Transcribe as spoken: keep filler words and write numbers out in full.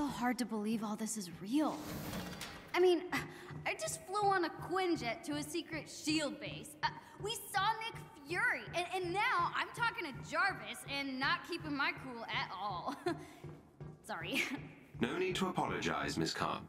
still hard to believe all this is real. I mean, I just flew on a Quinjet to a secret shield base. Uh, we saw Nick Fury, and, and now I'm talking to Jarvis and not keeping my cool at all. Sorry. No need to apologize, Miss Khan.